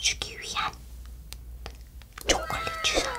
시켜주기 위한 초콜릿 주사